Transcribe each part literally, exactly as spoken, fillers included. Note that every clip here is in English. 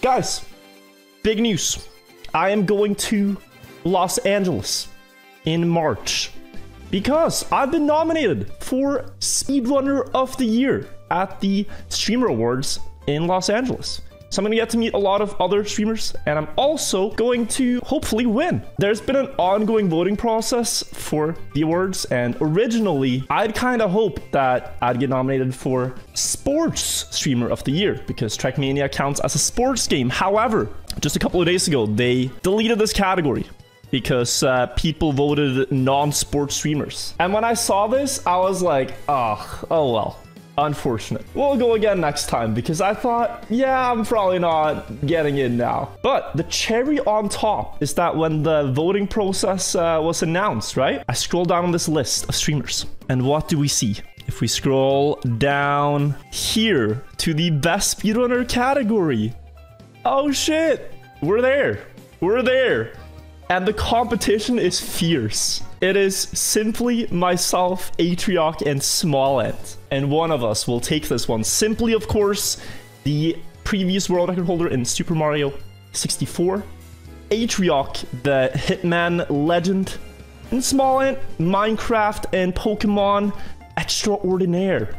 Guys, big news. I am going to Los Angeles in March because I've been nominated for Speedrunner of the Year at the Streamer Awards in Los Angeles. So I'm going to get to meet a lot of other streamers, and I'm also going to hopefully win. There's been an ongoing voting process for the awards, and originally I'd kind of hoped that I'd get nominated for Sports Streamer of the Year because Trackmania counts as a sports game. However, just a couple of days ago, they deleted this category because uh, people voted non-sports streamers. And when I saw this, I was like, oh, oh well. Unfortunate. We'll go again next time because I thought, yeah, I'm probably not getting in now. But the cherry on top is that when the voting process uh, was announced, right? I scroll down on this list of streamers, and what do we see? If we scroll down here to the best speedrunner category, oh shit, we're there, we're there. And the competition is fierce. It is simply myself, Atrioc, and Smallant. And one of us will take this one. Simply, of course, the previous world record holder in Super Mario sixty-four. Atrioc, the Hitman legend. And Smallant, Minecraft and Pokemon Extraordinaire.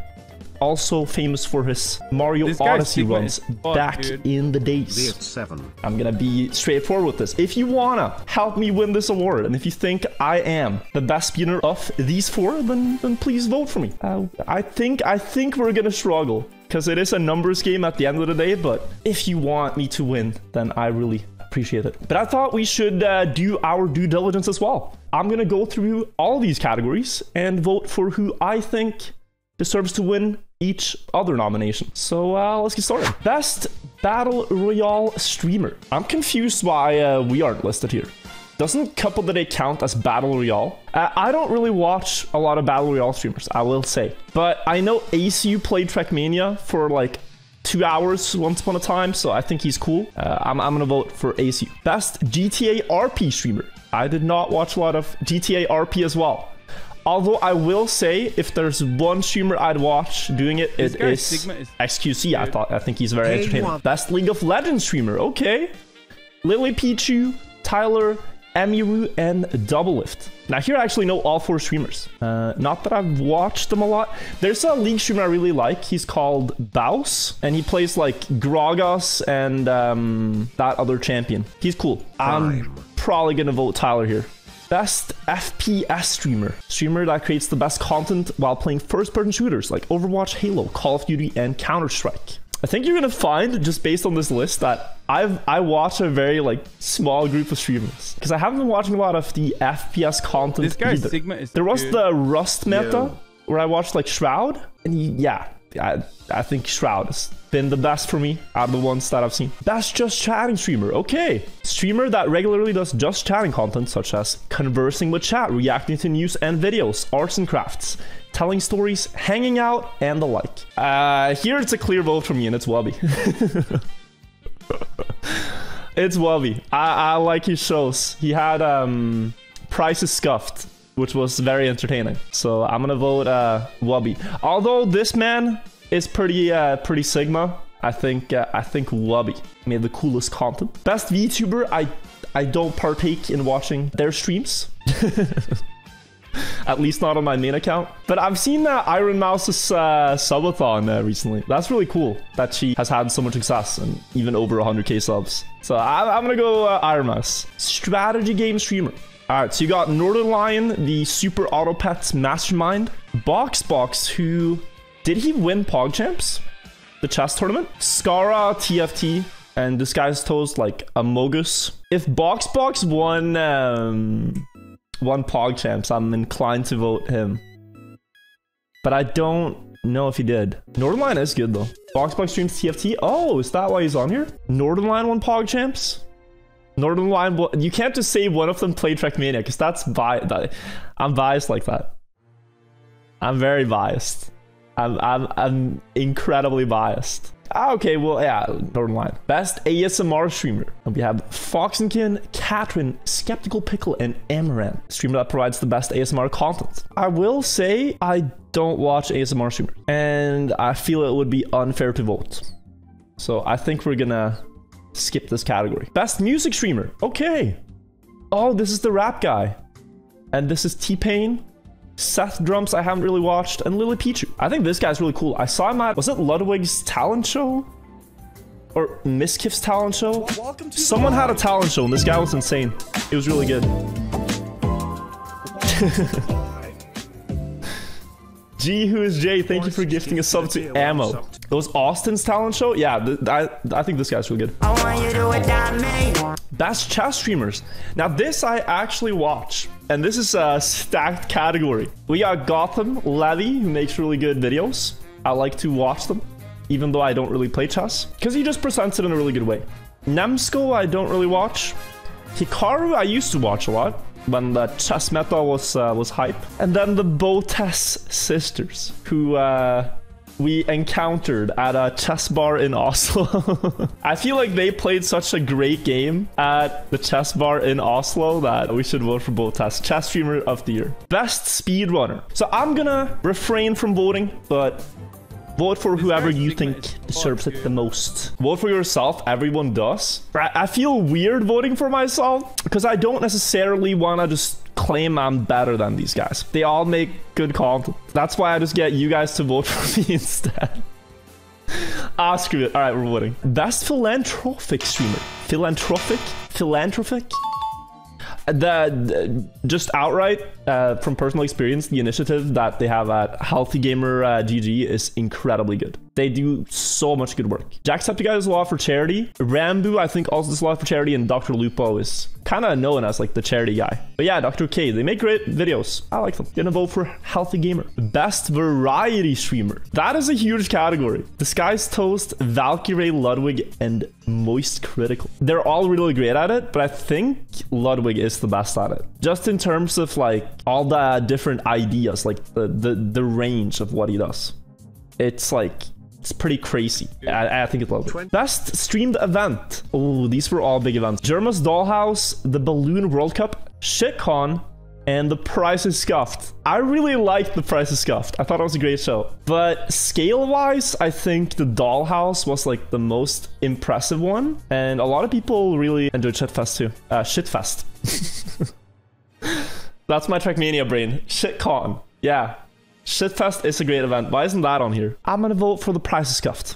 Also famous for his Mario Odyssey runs back in the days. Seven. I'm gonna be straightforward with this. If you wanna help me win this award, and if you think I am the best winner of these four, then, then please vote for me. Uh, I think I think we're gonna struggle, because it is a numbers game at the end of the day, but if you want me to win, then I really appreciate it. But I thought we should uh, do our due diligence as well. I'm gonna go through all these categories and vote for who I think deserves to win each other nomination. So uh, let's get started. Best Battle Royale Streamer. I'm confused why uh, we aren't listed here. Doesn't Cup of the Day count as Battle Royale? Uh, I don't really watch a lot of Battle Royale streamers, I will say. But I know A C U played Trackmania for like two hours once upon a time, so I think he's cool. Uh, I'm, I'm gonna vote for A C U. Best G T A R P Streamer. I did not watch a lot of G T A R P as well. Although I will say, if there's one streamer I'd watch doing it, it is Sigma is X Q C. I thought I think he's very entertaining. Best League of Legends streamer, okay. Lily Pichu, Tyler, Emiru, and Doublelift. Now here I actually know all four streamers. Uh, not that I've watched them a lot. There's a League streamer I really like. He's called Baus, and he plays like Gragas and um, that other champion. He's cool. I'm Fine. probably gonna vote Tyler here. Best F P S streamer. Streamer that creates the best content while playing first-person shooters like Overwatch, Halo, Call of Duty, and Counter-Strike. I think you're gonna find, just based on this list, that I've I watch a very like small group of streamers. Because I haven't been watching a lot of the F P S content this guy either. Sigma is there was good. the Rust meta, Yo. where I watched like Shroud. And he, yeah, I, I think Shroud has been the best for me out of the ones that I've seen. Best Just Chatting streamer. Okay. Streamer that regularly does just chatting content, such as conversing with chat, reacting to news and videos, arts and crafts, telling stories, hanging out, and the like. Uh, here it's a clear vote for me, and it's Wubby. It's Wubby. I, I like his shows. He had um, Price is Scuffed, which was very entertaining. So I'm gonna vote uh, Wubby. Although this man is pretty, uh, pretty Sigma. I think, uh, I think Wubby made the coolest content. Best VTuber, I, I don't partake in watching their streams. At least not on my main account. But I've seen uh, Iron Mouse's uh, subathon uh, recently. That's really cool that she has had so much success and even over one hundred K subs. So I, I'm gonna go uh, Iron Mouse. Strategy game streamer. All right, so you got Northern Lion, the Super Auto Pets Mastermind. Boxbox, who... Did he win PogChamps? The chess tournament? Skara, T F T, and Disguised Toast, like Amogus. If Boxbox won, um, won PogChamps, I'm inclined to vote him. But I don't know if he did. Northern Lion is good, though. Boxbox streams T F T. Oh, is that why he's on here? Northern Lion won PogChamps? Northern Lion, you can't just say one of them played Trackmania, because that's bi- that, I'm biased like that. I'm very biased. I'm, I'm, I'm incredibly biased. Okay, well, yeah, Northern Lion. Best A S M R streamer. And we have Fox and Kin, Catherine, Skeptical Pickle, and Amaran. Streamer that provides the best A S M R content. I will say I don't watch A S M R streamers, and I feel it would be unfair to vote. So I think we're gonna skip this category. Best music streamer. Okay. Oh, this is the rap guy. And this is T-Pain. Seth Drums, I haven't really watched. And Lily Pichu. I think this guy's really cool. I saw him at... Was it Ludwig's talent show? Or Miskiff's talent show? Well, someone had a talent show and this guy was insane. It was really good. G Who Is Jay, thank you for gifting a sub to Ammo. That was Austin's talent show? Yeah, th I, I think this guy's really good. I want you to adopt me. Best chat streamers. Now this I actually watch. And this is a stacked category. We got Gotham Levy, who makes really good videos. I like to watch them, even though I don't really play chess, because he just presents it in a really good way. Namco, I don't really watch. Hikaru, I used to watch a lot when the chess meta was uh, was hype. And then the Botes sisters, who uh, we encountered at a chess bar in Oslo. I feel like they played such a great game at the chess bar in Oslo that we should vote for Botes, chess streamer of the year. Best speedrunner. So I'm gonna refrain from voting, but vote for whoever you think deserves it the most. Vote for yourself, everyone does. I feel weird voting for myself because I don't necessarily want to just claim I'm better than these guys. They all make good content. That's why I just get you guys to vote for me instead. Ah, screw it. All right, we're voting. Best philanthropic streamer. Philanthropic? Philanthropic? The, the, just outright, uh, from personal experience, the initiative that they have at Healthy Gamer uh, G G is incredibly good. They do so much good work. Jacksepticeye does a lot for charity. Rambu, I think, also does a lot for charity. And Doctor Lupo is kind of known as like the charity guy. But yeah, Doctor K, they make great videos. I like them. Gonna vote for Healthy Gamer. Best variety streamer. That is a huge category. Disguised Toast, Valkyrie, Ludwig, and Moist Critical. They're all really great at it, but I think Ludwig is the best at it. Just in terms of like all the different ideas, like the the, the range of what he does. It's like... It's pretty crazy. I, I think it's lovely. Best streamed event. Oh, these were all big events. Jerma's Dollhouse, the Balloon World Cup, ShitCon, and the Price is Scuffed. I really liked the Price is Scuffed. I thought it was a great show. But scale-wise, I think the Dollhouse was like the most impressive one. And a lot of people really enjoyed Shitfest too. Uh, Shitfest. That's my Trackmania brain. ShitCon. Yeah. Shitfest is a great event. Why isn't that on here? I'm gonna vote for the Price is Scuffed.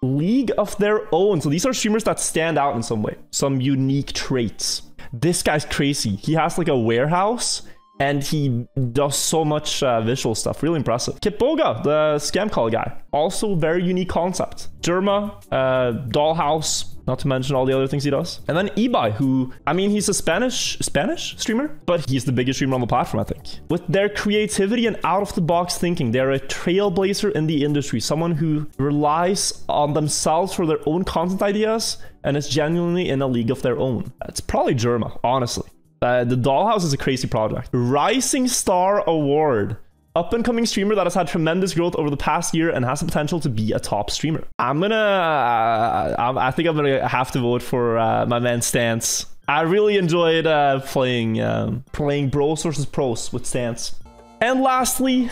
League of Their Own. So these are streamers that stand out in some way. Some unique traits. This guy's crazy. He has like a warehouse and he does so much uh, visual stuff. Really impressive. Kipoga, the scam call guy. Also very unique concept. Derma, uh, Dollhouse. Not to mention all the other things he does. And then Ibai, who, I mean, he's a Spanish Spanish streamer, but he's the biggest streamer on the platform, I think. With their creativity and out-of-the-box thinking, they're a trailblazer in the industry. Someone who relies on themselves for their own content ideas and is genuinely in a league of their own. It's probably Jerma, honestly. Uh, the Dollhouse is a crazy project. Rising Star Award. Up-and-coming streamer that has had tremendous growth over the past year and has the potential to be a top streamer. I'm gonna... Uh, I think I'm gonna have to vote for uh, my man Stance. I really enjoyed uh, playing um, playing Bros versus Pros with Stance. And lastly,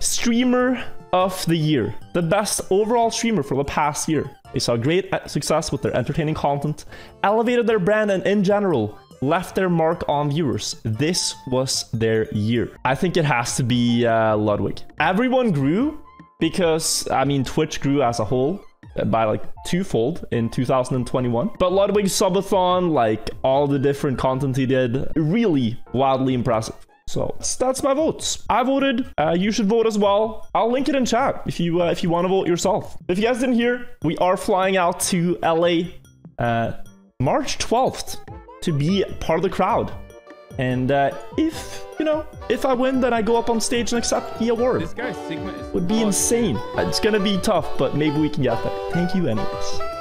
Streamer of the Year. The best overall streamer for the past year. They saw great success with their entertaining content, elevated their brand, and in general, left their mark on viewers. This was their year. I think it has to be uh, Ludwig. Everyone grew because, I mean, Twitch grew as a whole by like twofold in two thousand twenty-one. But Ludwig's subathon, like all the different content he did, really wildly impressive. So that's my votes. I voted. Uh, you should vote as well. I'll link it in chat if you uh, if you want to vote yourself. If you guys didn't hear, we are flying out to L A uh, March twelfth. To be part of the crowd. And uh, if, you know, if I win, then I go up on stage and accept the award. This guy Sigma is would be awesome. Insane. It's gonna be tough, but maybe we can get there. Thank you anyways.